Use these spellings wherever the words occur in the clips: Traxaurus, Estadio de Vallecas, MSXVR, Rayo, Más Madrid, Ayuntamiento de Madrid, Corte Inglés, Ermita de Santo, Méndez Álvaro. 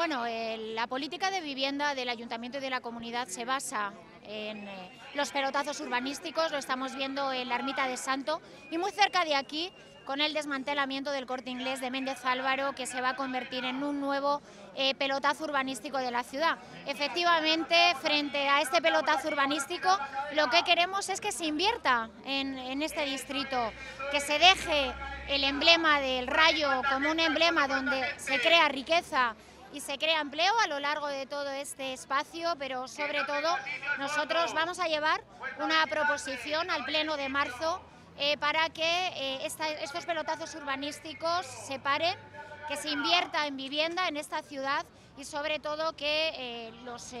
Bueno, la política de vivienda del Ayuntamiento y de la Comunidad se basa en los pelotazos urbanísticos, lo estamos viendo en la Ermita de Santo y muy cerca de aquí con el desmantelamiento del Corte Inglés de Méndez Álvaro, que se va a convertir en un nuevo pelotazo urbanístico de la ciudad. Efectivamente, frente a este pelotazo urbanístico, lo que queremos es que se invierta en este distrito, que se deje el emblema del Rayo como un emblema donde se crea riqueza y se crea empleo a lo largo de todo este espacio, pero sobre todo nosotros vamos a llevar una proposición al pleno de marzo para que estos pelotazos urbanísticos se paren, que se invierta en vivienda en esta ciudad y sobre todo que los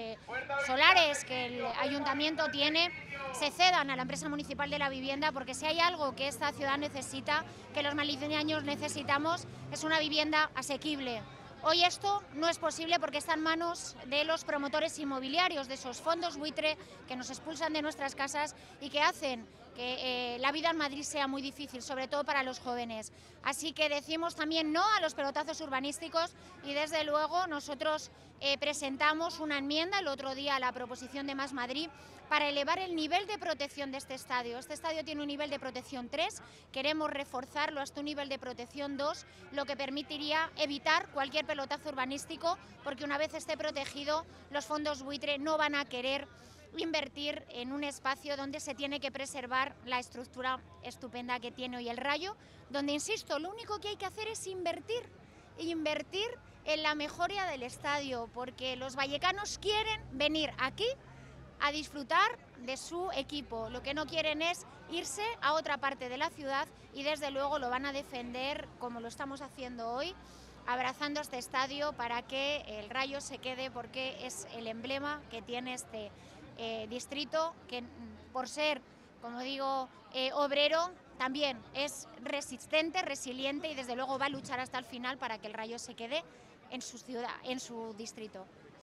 solares que el ayuntamiento tiene se cedan a la empresa municipal de la vivienda, porque si hay algo que esta ciudad necesita, que los madrileños necesitamos, es una vivienda asequible. Hoy esto no es posible porque está en manos de los promotores inmobiliarios, de esos fondos buitre que nos expulsan de nuestras casas y que hacen que la vida en Madrid sea muy difícil, sobre todo para los jóvenes. Así que decimos también no a los pelotazos urbanísticos y desde luego nosotros presentamos una enmienda el otro día a la proposición de Más Madrid para elevar el nivel de protección de este estadio. Este estadio tiene un nivel de protección 3, queremos reforzarlo hasta un nivel de protección 2, lo que permitiría evitar cualquier pelotazo urbanístico, porque una vez esté protegido, los fondos buitre no van a querer invertir en un espacio donde se tiene que preservar la estructura estupenda que tiene hoy el Rayo, donde, insisto, lo único que hay que hacer es invertir en la mejoría del estadio, porque los vallecanos quieren venir aquí a disfrutar de su equipo. Lo que no quieren es irse a otra parte de la ciudad y desde luego lo van a defender como lo estamos haciendo hoy, abrazando este estadio para que el Rayo se quede, porque es el emblema que tiene este distrito, que por ser, como digo, obrero, también es resistente, resiliente y desde luego va a luchar hasta el final para que el Rayo se quede en su ciudad, en su distrito.